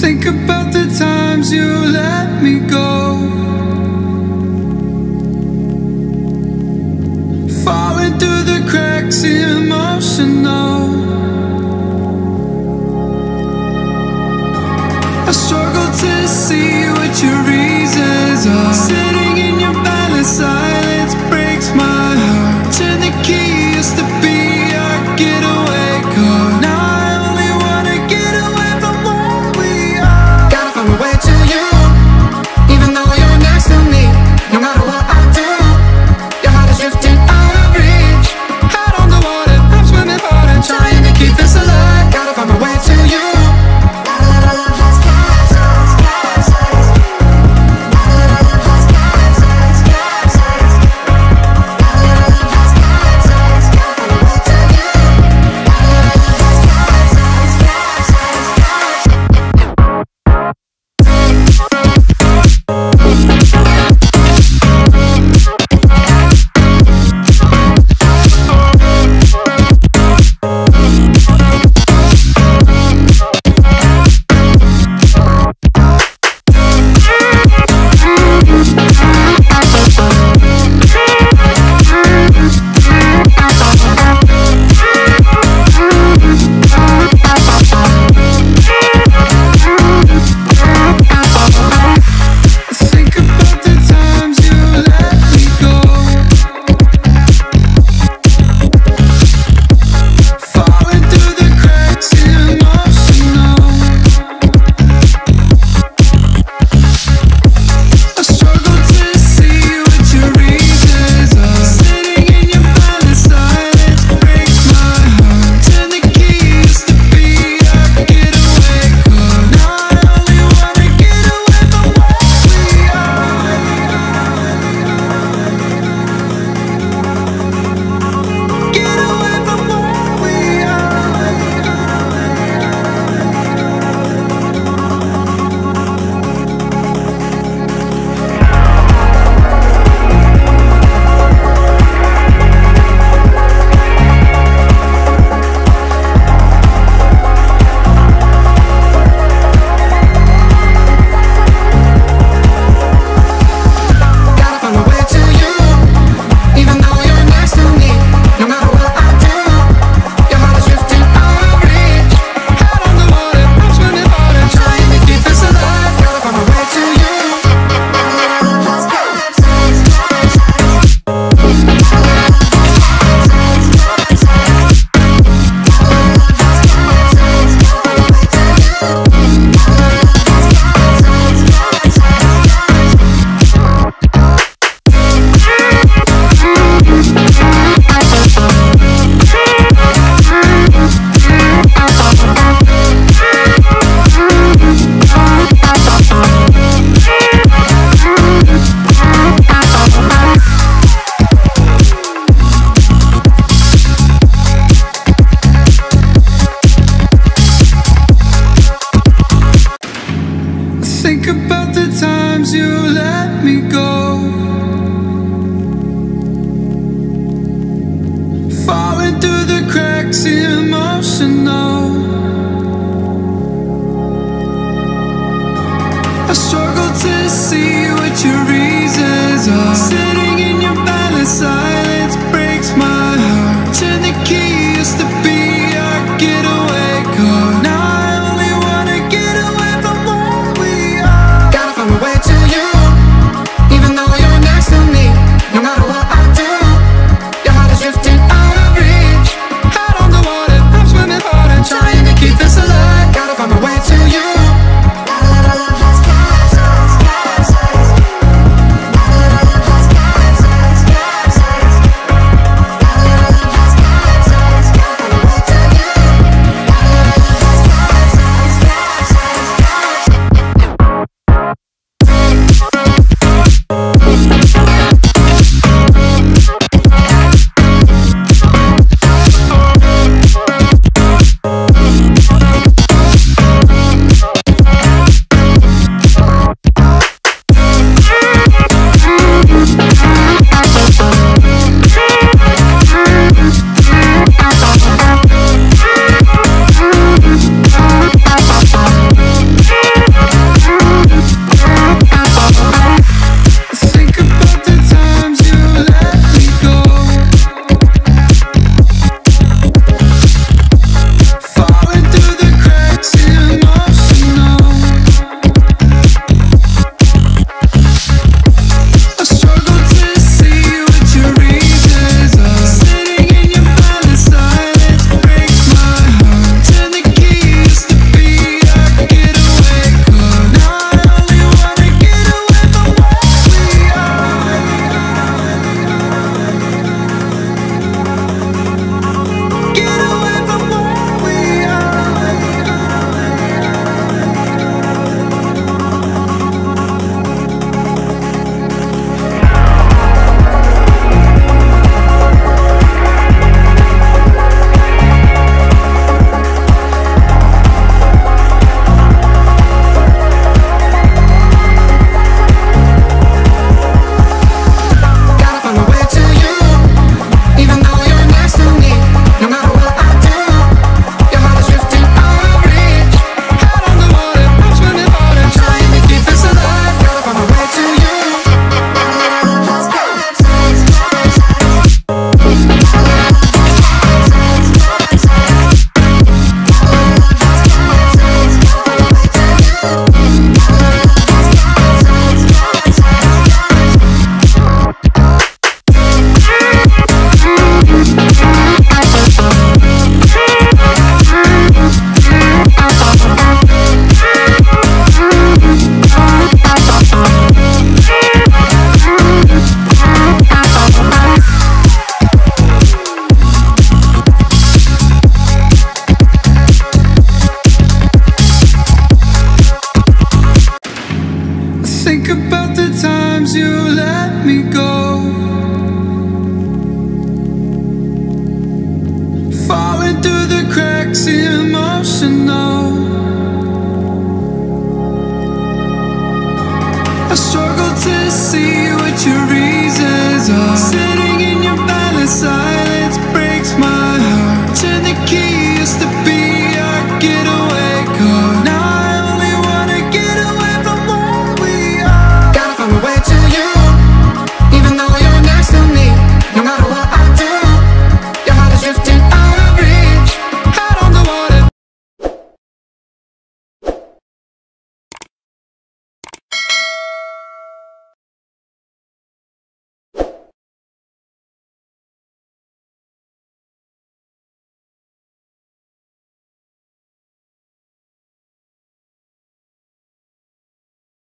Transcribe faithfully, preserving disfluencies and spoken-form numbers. Think about the times you let me go, falling through the cracks, emotional. I struggle to see what your reasons are. Sitting in your palace, silence breaks my heart. Turn the key, used to be our getaway car. Now I only wanna get away from where we are. Gotta find my way to you, even though you're next to me. No matter what I do, your heart is drifting out of reach. Head on the water, I'm swimming hard and trying to keep this alive. Gotta find my way to you. Think about the times you let me go, falling through the cracks, emotional. I struggle to see what your reasons are. Sitting in your palace, I